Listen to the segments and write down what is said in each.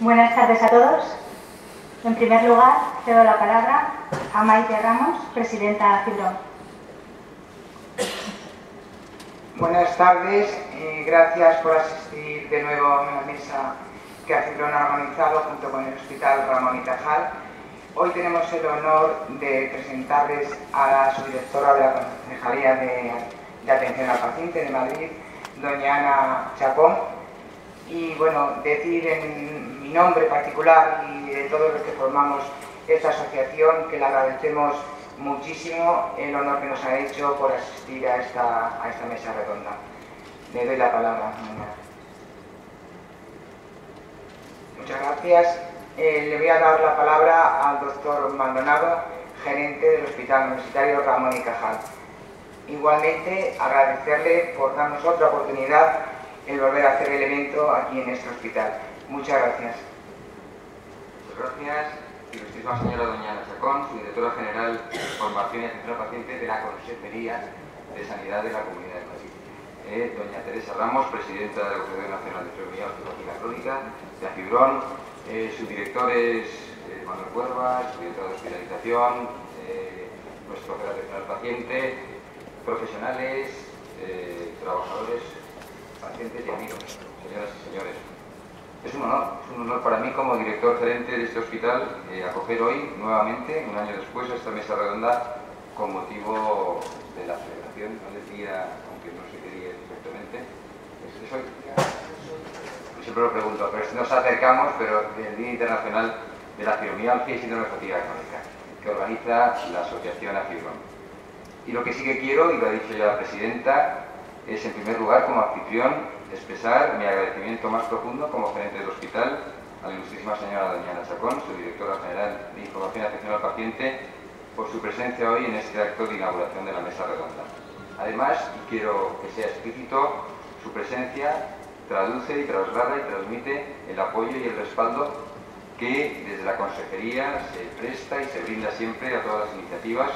Buenas tardes a todos. En primer lugar, cedo la palabra a Maite Ramos, presidenta de Afibrom. Buenas tardes, gracias por asistir de nuevo a una mesa que Afibrom ha organizado junto con el Hospital Ramón y Cajal. Hoy tenemos el honor de presentarles a la subdirectora de la Consejería de Atención al Paciente de Madrid, doña Ana Chacón. Y bueno, decir en mi nombre particular y de todos los que formamos esta asociación que le agradecemos muchísimo el honor que nos ha hecho por asistir a esta mesa redonda. Le doy la palabra. Muchas gracias. Le voy a dar la palabra al doctor Maldonado, gerente del Hospital Universitario Ramón y Cajal. Igualmente, agradecerle por darnos otra oportunidad el volver a hacer el evento aquí en este hospital. Muchas gracias. Muchas gracias. Ilustrísima señora doña Ana Chacón, subdirectora general de Formación y Atención al Paciente de la Consejería de Sanidad de la Comunidad de Madrid. Doña Teresa Ramos, presidenta de la Confederación Nacional de Enfermedad Automática Crónica, de Afibrom. Subdirectores Manuel Cuervas, subdirector de hospitalización, nuestro operador al paciente, profesionales, trabajadores, pacientes y amigos, señoras y señores. Es un honor para mí como director gerente de este hospital acoger hoy nuevamente, un año después, esta mesa redonda con motivo de la celebración, no decía, aunque no se quería exactamente, es hoy. Siempre lo pregunto, pero nos acercamos, pero del Día Internacional de la Fibromialgia y Síndrome de Fatiga Crónica, que organiza la Asociación Afibrom. Y lo que sí que quiero, y lo ha dicho ya la presidenta, es en primer lugar, como anfitrión, expresar mi agradecimiento más profundo como gerente del hospital a la ilustrísima señora doña Ana Chacón, su directora general de Información y Atención al Paciente, por su presencia hoy en este acto de inauguración de la mesa redonda. Además, quiero que sea explícito su presencia. Traduce y traslada y transmite el apoyo y el respaldo que desde la Consejería se presta y se brinda siempre a todas las iniciativas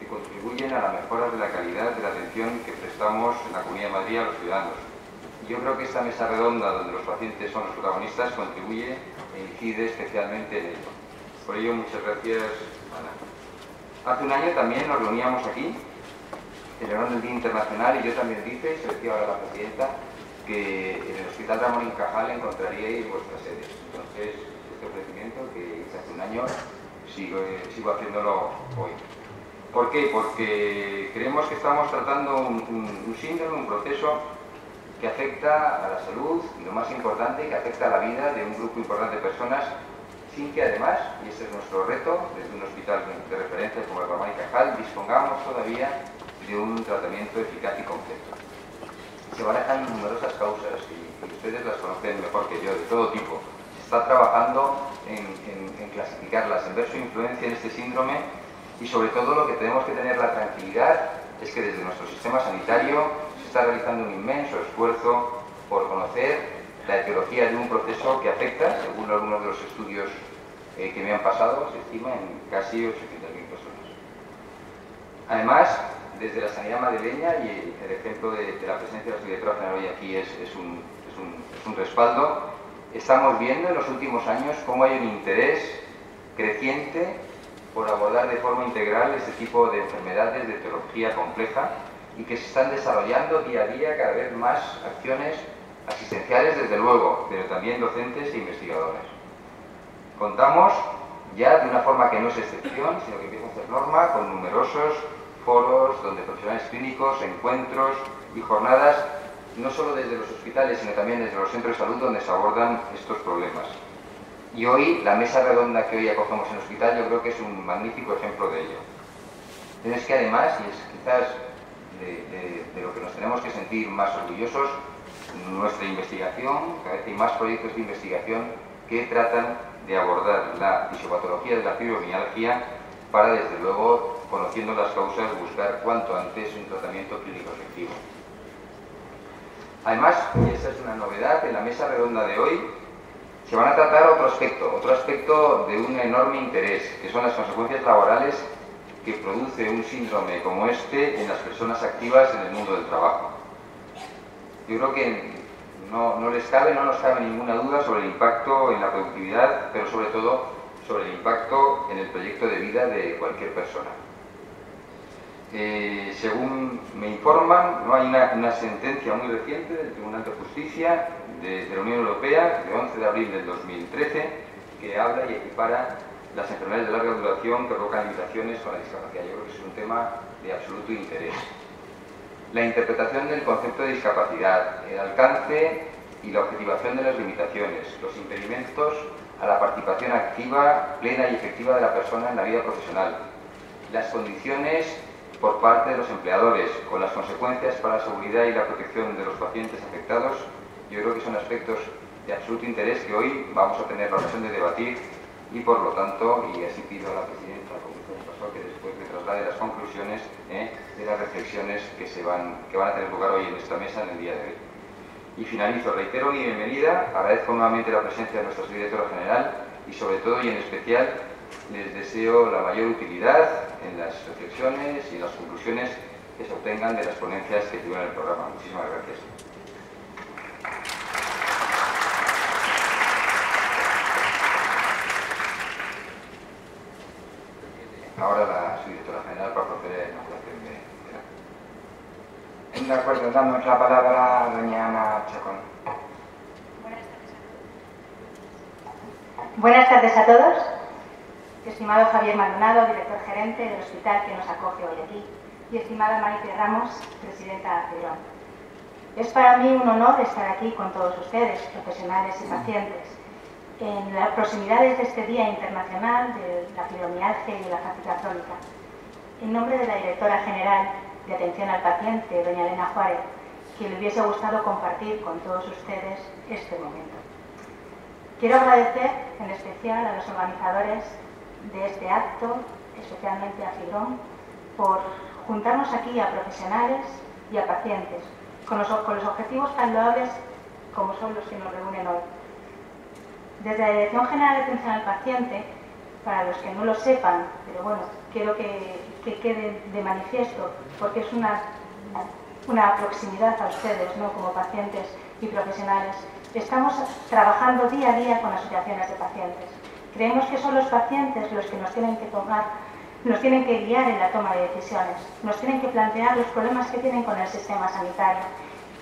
que contribuyen a la mejora de la calidad de la atención que prestamos en la Comunidad de Madrid a los ciudadanos. Yo creo que esta mesa redonda donde los pacientes son los protagonistas contribuye e incide especialmente en ello. Por ello, muchas gracias, Ana. Hace un año también nos reuníamos aquí, celebrando el Día Internacional, y yo también dije, y se decía ahora la presidenta, que en el Hospital Ramón y Cajal encontraríais vuestras sedes. Entonces, este ofrecimiento que hice hace un año, sigo haciéndolo hoy. ¿Por qué? Porque creemos que estamos tratando un síndrome, un proceso que afecta a la salud, y lo más importante, que afecta a la vida de un grupo importante de personas, sin que además, y este es nuestro reto, desde un hospital de referencia como el Ramón y Cajal, dispongamos todavía de un tratamiento eficaz y completo. Se barajan numerosas causas y ustedes las conocen mejor que yo, de todo tipo. Se está trabajando en clasificarlas, en ver su influencia en este síndrome, y sobre todo lo que tenemos que tener la tranquilidad es que desde nuestro sistema sanitario se está realizando un inmenso esfuerzo por conocer la etiología de un proceso que afecta, según algunos de los estudios que me han pasado, se estima en casi 800.000 personas. Además, desde la sanidad madrileña, y el ejemplo de la presencia de la subdirectora general hoy aquí es un respaldo, estamos viendo en los últimos años cómo hay un interés creciente por abordar de forma integral este tipo de enfermedades de etiología compleja, y que se están desarrollando día a día cada vez más acciones asistenciales, desde luego, pero también docentes e investigadores. Contamos ya, de una forma que no es excepción, sino que empieza a ser norma, con numerosos foros donde profesionales clínicos, encuentros y jornadas, no solo desde los hospitales, sino también desde los centros de salud, donde se abordan estos problemas. Y hoy, la mesa redonda que hoy acogemos en el hospital, yo creo que es un magnífico ejemplo de ello. Pero es que además, y es quizás de lo que nos tenemos que sentir más orgullosos, nuestra investigación, cada vez hay más proyectos de investigación que tratan de abordar la fisiopatología de la fibromialgia para, desde luego, conociendo las causas, buscar cuanto antes un tratamiento clínico efectivo. Además, y esta es una novedad, en la mesa redonda de hoy se van a tratar otro aspecto de un enorme interés, que son las consecuencias laborales que produce un síndrome como este en las personas activas en el mundo del trabajo. Yo creo que No les cabe, no nos cabe ninguna duda sobre el impacto en la productividad, pero sobre todo sobre el impacto en el proyecto de vida de cualquier persona. Según me informan, no hay una sentencia muy reciente del Tribunal de Justicia de la Unión Europea, de 11 de abril del 2013, que habla y equipara las enfermedades de larga duración que provocan limitaciones con la discapacidad. Yo creo que es un tema de absoluto interés. La interpretación del concepto de discapacidad, el alcance y la objetivación de las limitaciones, los impedimentos a la participación activa, plena y efectiva de la persona en la vida profesional, las condiciones por parte de los empleadores, con las consecuencias para la seguridad y la protección de los pacientes afectados, yo creo que son aspectos de absoluto interés que hoy vamos a tener la ocasión de debatir y, por lo tanto, y así pido a la presidenta, que después me traslade las conclusiones de las reflexiones que van a tener lugar hoy en esta mesa en el día de hoy. Y finalizo, reitero mi bienvenida, agradezco nuevamente la presencia de nuestra directora general y sobre todo y en especial les deseo la mayor utilidad en las reflexiones y en las conclusiones que se obtengan de las ponencias que tuvieron en el programa. Muchísimas gracias. Ahora la subdirectora general para proceder a la inauguración de la... De acuerdo, damos la palabra a doña Ana Chacón. Buenas tardes a todos. Estimado Javier Maldonado, director gerente del hospital que nos acoge hoy aquí, y estimada Maite Ramos, presidenta de Afibrom. Es para mí un honor estar aquí con todos ustedes, profesionales y pacientes, en las proximidades de este Día Internacional de la Fibromialgia y de la Fatiga Crónica. En nombre de la Directora General de Atención al Paciente, doña Elena Juárez, que le hubiese gustado compartir con todos ustedes este momento. Quiero agradecer en especial a los organizadores de este acto, especialmente a Afibrom, por juntarnos aquí a profesionales y a pacientes, con los objetivos tan loables como son los que nos reúnen hoy. Desde la Dirección General de Atención al Paciente, para los que no lo sepan, pero bueno, quiero que quede de manifiesto, porque es una proximidad a ustedes, ¿no?, como pacientes y profesionales, estamos trabajando día a día con asociaciones de pacientes. Creemos que son los pacientes los que nos tienen que guiar en la toma de decisiones, nos tienen que plantear los problemas que tienen con el sistema sanitario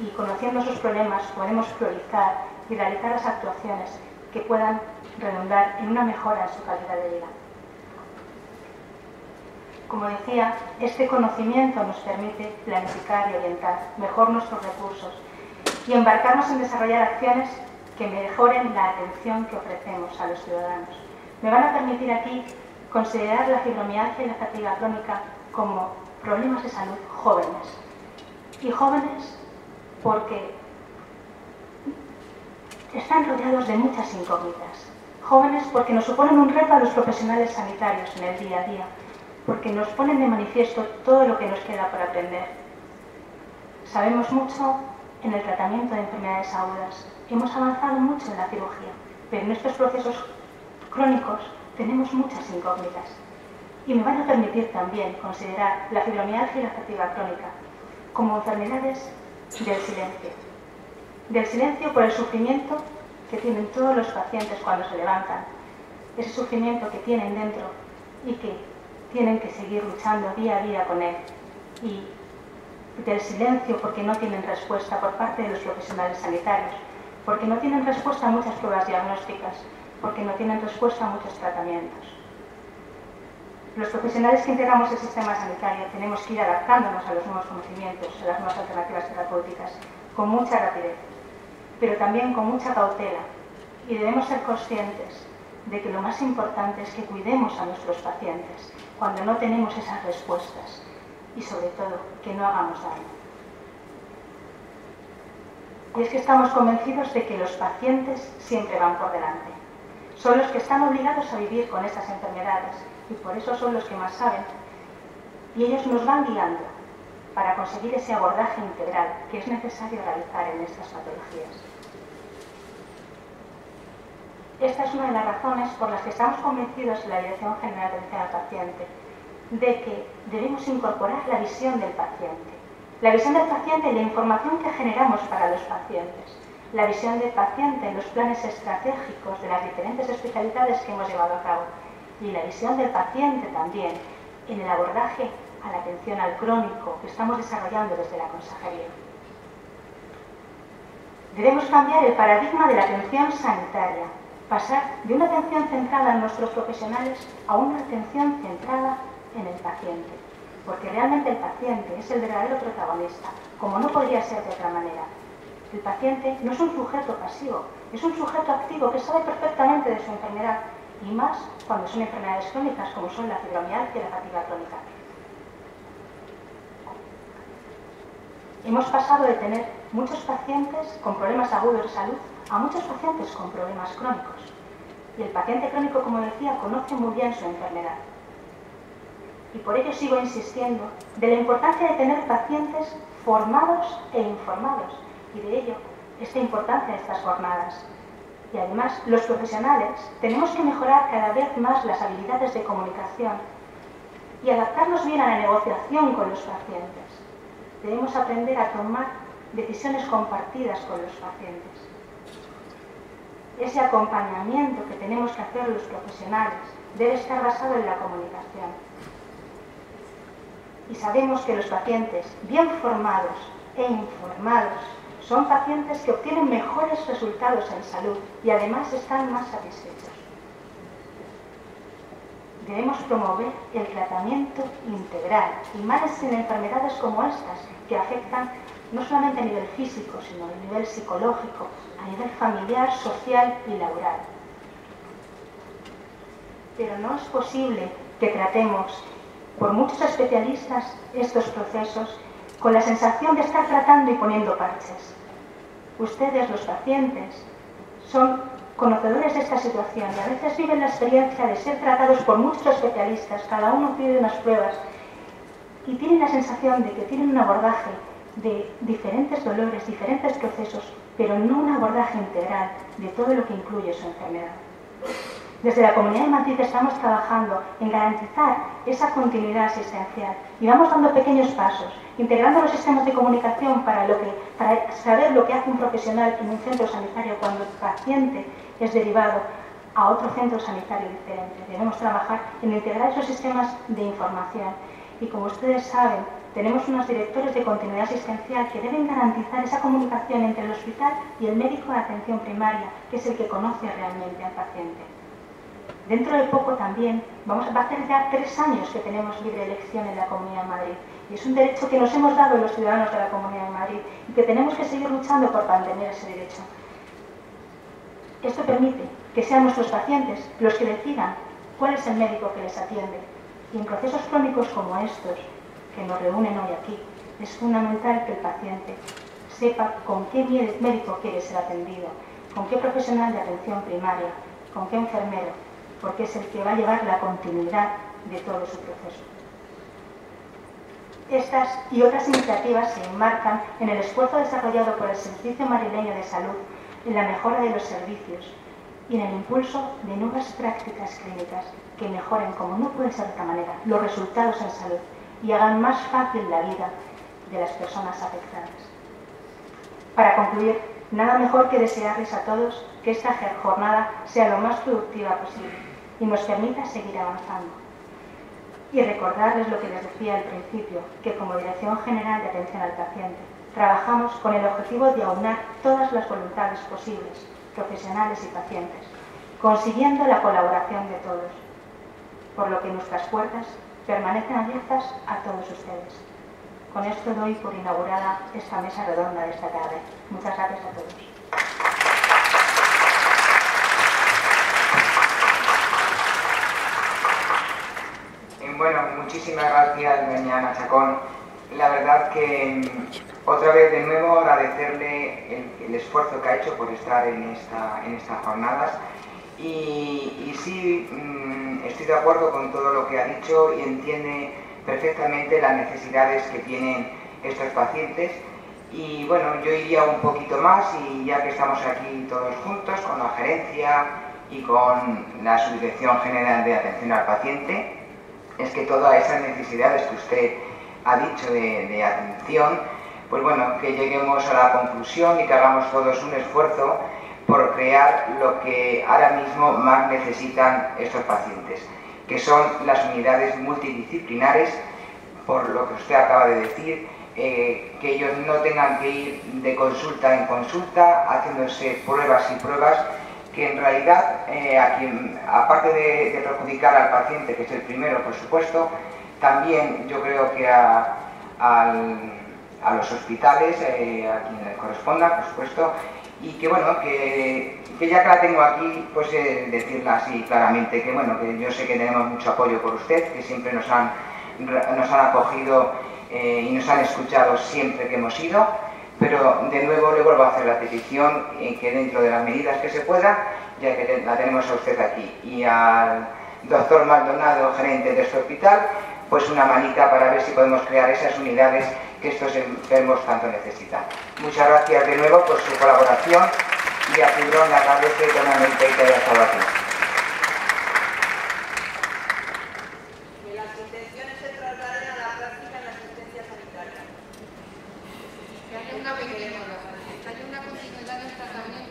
y, conociendo sus problemas, podemos priorizar y realizar las actuaciones que puedan redundar en una mejora en su calidad de vida. Como decía, este conocimiento nos permite planificar y orientar mejor nuestros recursos y embarcarnos en desarrollar acciones que mejoren la atención que ofrecemos a los ciudadanos. Me van a permitir aquí considerar la fibromialgia y la fatiga crónica como problemas de salud jóvenes. Y jóvenes porque están rodeados de muchas incógnitas. Jóvenes porque nos suponen un reto a los profesionales sanitarios en el día a día, porque nos ponen de manifiesto todo lo que nos queda por aprender. Sabemos mucho en el tratamiento de enfermedades agudas, hemos avanzado mucho en la cirugía, pero en estos procesos crónicos tenemos muchas incógnitas. Y me van a permitir también considerar la fibromialgia y la fatiga crónica como enfermedades del silencio. Del silencio por el sufrimiento que tienen todos los pacientes cuando se levantan, ese sufrimiento que tienen dentro y que tienen que seguir luchando día a día con él, y del silencio porque no tienen respuesta por parte de los profesionales sanitarios, porque no tienen respuesta a muchas pruebas diagnósticas, porque no tienen respuesta a muchos tratamientos. Los profesionales que integramos el sistema sanitario tenemos que ir adaptándonos a los nuevos conocimientos, a las nuevas alternativas terapéuticas, con mucha rapidez, pero también con mucha cautela, y debemos ser conscientes de que lo más importante es que cuidemos a nuestros pacientes cuando no tenemos esas respuestas y, sobre todo, que no hagamos daño. Y es que estamos convencidos de que los pacientes siempre van por delante. Son los que están obligados a vivir con esas enfermedades y por eso son los que más saben, y ellos nos van guiando para conseguir ese abordaje integral que es necesario realizar en estas patologías. Esta es una de las razones por las que estamos convencidos en la Dirección General de Atención al Paciente de que debemos incorporar la visión del paciente. La visión del paciente y la información que generamos para los pacientes. la visión del paciente, los planes estratégicos de las diferentes especialidades que hemos llevado a cabo y la visión del paciente también en el abordaje a la atención al crónico que estamos desarrollando desde la Consejería. Debemos cambiar el paradigma de la atención sanitaria, pasar de una atención centrada en nuestros profesionales a una atención centrada en el paciente, porque realmente el paciente es el verdadero protagonista, como no podría ser de otra manera. El paciente no es un sujeto pasivo, es un sujeto activo que sabe perfectamente de su enfermedad, y más cuando son enfermedades crónicas como son la fibromialgia y la fatiga crónica. Hemos pasado de tener muchos pacientes con problemas agudos de salud a muchos pacientes con problemas crónicos. Y el paciente crónico, como decía, conoce muy bien su enfermedad. Y por ello sigo insistiendo de la importancia de tener pacientes formados e informados. Y de ello, esta importancia de estas jornadas. Y además, los profesionales tenemos que mejorar cada vez más las habilidades de comunicación y adaptarnos bien a la negociación con los pacientes. Debemos aprender a tomar decisiones compartidas con los pacientes. Ese acompañamiento que tenemos que hacer los profesionales debe estar basado en la comunicación. Y sabemos que los pacientes bien formados e informados son pacientes que obtienen mejores resultados en salud y además están más satisfechos. Debemos promover el tratamiento integral y más en enfermedades como estas que afectan no solamente a nivel físico, sino a nivel psicológico, a nivel familiar, social y laboral. Pero no es posible que tratemos, por muchos especialistas, estos procesos con la sensación de estar tratando y poniendo parches. Ustedes, los pacientes, son conocedores de esta situación y a veces viven la experiencia de ser tratados por muchos especialistas, cada uno pide unas pruebas y tienen la sensación de que tienen un abordaje de diferentes dolores, diferentes procesos, pero no un abordaje integral de todo lo que incluye su enfermedad. Desde la Comunidad de Madrid estamos trabajando en garantizar esa continuidad asistencial y vamos dando pequeños pasos, integrando los sistemas de comunicación para saber lo que hace un profesional en un centro sanitario cuando el paciente es derivado a otro centro sanitario diferente. Debemos trabajar en integrar esos sistemas de información y, como ustedes saben, tenemos unos directores de continuidad asistencial que deben garantizar esa comunicación entre el hospital y el médico de atención primaria, que es el que conoce realmente al paciente. Dentro de poco también va a ser ya 3 años que tenemos libre elección en la Comunidad de Madrid. Y es un derecho que nos hemos dado los ciudadanos de la Comunidad de Madrid y que tenemos que seguir luchando por mantener ese derecho. Esto permite que sean nuestros pacientes los que decidan cuál es el médico que les atiende. Y en procesos crónicos como estos, que nos reúnen hoy aquí, es fundamental que el paciente sepa con qué médico quiere ser atendido, con qué profesional de atención primaria, con qué enfermero, porque es el que va a llevar la continuidad de todo su proceso. Estas y otras iniciativas se enmarcan en el esfuerzo desarrollado por el Servicio Madrileño de Salud en la mejora de los servicios y en el impulso de nuevas prácticas clínicas que mejoren, como no puede ser de otra manera, los resultados en salud y hagan más fácil la vida de las personas afectadas. Para concluir, nada mejor que desearles a todos que esta jornada sea lo más productiva posible y nos permita seguir avanzando. Y recordarles lo que les decía al principio, que como Dirección General de Atención al Paciente trabajamos con el objetivo de aunar todas las voluntades posibles, profesionales y pacientes, consiguiendo la colaboración de todos, por lo que nuestras puertas permanecen abiertas a todos ustedes. Con esto doy por inaugurada esta mesa redonda de esta tarde. Muchas gracias a todos. Bueno, muchísimas gracias, doña Ana Chacón. La verdad que otra vez de nuevo agradecerle el esfuerzo que ha hecho por estar en estas jornadas. Y sí, estoy de acuerdo con todo lo que ha dicho y entiende perfectamente las necesidades que tienen estos pacientes. Y bueno, yo iría un poquito más, y ya que estamos aquí todos juntos con la gerencia y con la Subdirección General de Atención al Paciente, es que todas esas necesidades que usted ha dicho de atención, pues bueno, que lleguemos a la conclusión y que hagamos todos un esfuerzo por crear lo que ahora mismo más necesitan estos pacientes, que son las unidades multidisciplinares, por lo que usted acaba de decir, que ellos no tengan que ir de consulta en consulta, haciéndose pruebas y pruebas, que en realidad, aparte de perjudicar al paciente, que es el primero, por supuesto, también yo creo que a los hospitales, a quien les corresponda, por supuesto, y que bueno, que ya que la tengo aquí, pues decirla así claramente, que bueno, que yo sé que tenemos mucho apoyo por usted, que siempre nos han acogido y nos han escuchado siempre que hemos ido, pero de nuevo le vuelvo a hacer la petición en que dentro de las medidas que se pueda, ya que la tenemos a usted aquí y al doctor Maldonado, gerente de este hospital, pues una manita para ver si podemos crear esas unidades que estos enfermos tanto necesitan. Muchas gracias de nuevo por su colaboración y a Afibrom le agradece enormemente que haya estado aquí. Hay una continuidad en el tratamiento